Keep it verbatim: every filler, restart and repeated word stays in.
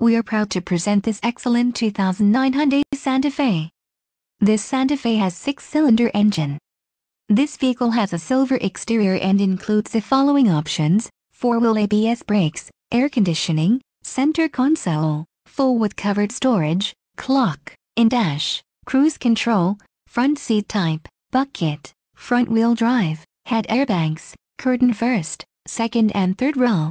we are proud to present this excellent two thousand nine Hyundai Santa Fe. This Santa Fe has six-cylinder engine. This vehicle has a silver exterior and includes the following options: four-wheel A B S brakes, air conditioning, center console, full with covered storage, clock, in-dash, cruise control, front seat type, bucket, front-wheel drive, head airbags, curtain first, second and third row.